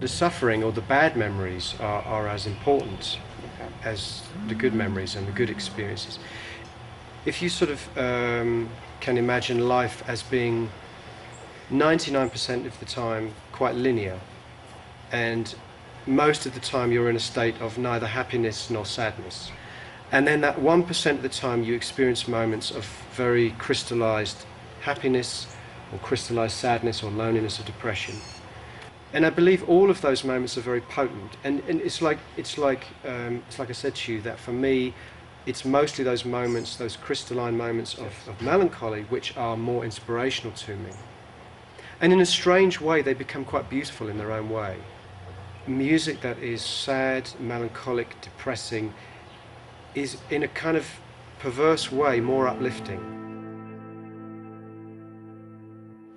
the suffering or the bad memories are as important as the good memories and the good experiences. If you sort of can imagine life as being 99% of the time quite linear, and most of the time you're in a state of neither happiness nor sadness, and then that 1% of the time you experience moments of very crystallized happiness or crystallized sadness or loneliness or depression. And I believe all of those moments are very potent, and it's like I said to you, that for me it's mostly those moments, those crystalline moments of melancholy, which are more inspirational to me. And in a strange way they become quite beautiful in their own way. Music that is sad, melancholic, depressing is in a kind of perverse way more uplifting.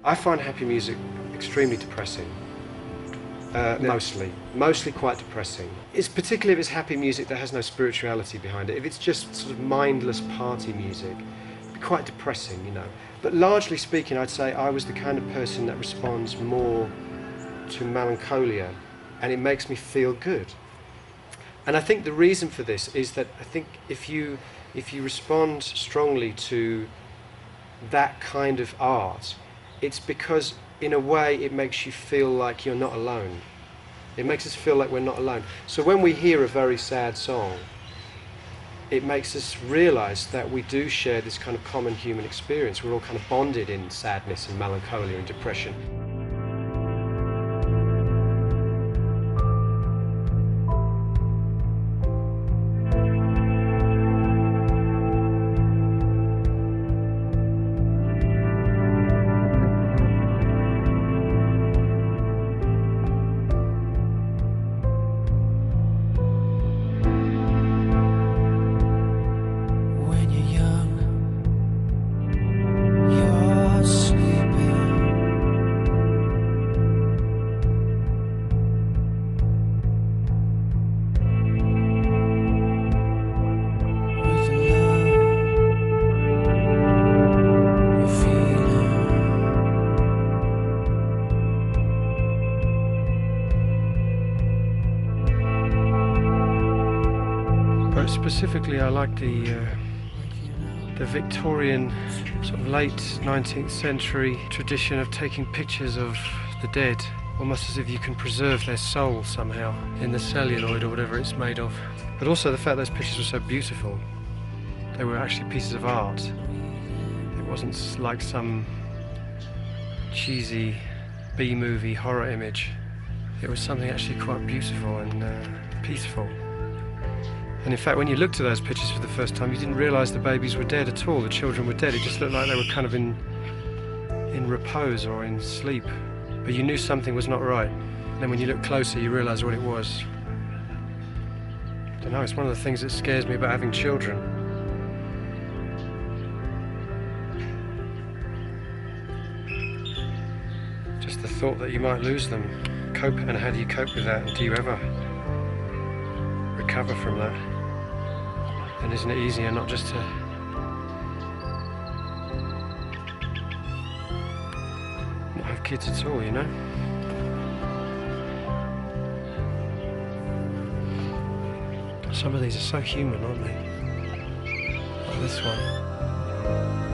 I find happy music extremely depressing. Mostly quite depressing. It's particularly if it's happy music that has no spirituality behind it. If it's just sort of mindless party music, it'd be quite depressing, you know. But largely speaking, I'd say I was the kind of person that responds more to melancholia, and it makes me feel good. And I think the reason for this is that I think if you respond strongly to that kind of art, it's because in a way it makes you feel like you're not alone. It makes us feel like we're not alone. So when we hear a very sad song, it makes us realize that we do share this kind of common human experience. We're all kind of bonded in sadness and melancholia and depression. Specifically, I like the Victorian, sort of late 19th century tradition of taking pictures of the dead, almost as if you can preserve their soul somehow in the celluloid or whatever it's made of. But also the fact those pictures were so beautiful. They were actually pieces of art. It wasn't like some cheesy B-movie horror image. It was something actually quite beautiful and peaceful. And in fact, when you looked at those pictures for the first time, you didn't realise the babies were dead at all, the children were dead. It just looked like they were kind of in repose or in sleep. But you knew something was not right. And then when you look closer, you realise what it was. I don't know, it's one of the things that scares me about having children. Just the thought that you might lose them. And how do you cope with that? And do you ever recover from that? And isn't it easier not just to not have kids at all, you know? Some of these are so human, aren't they? Like this one.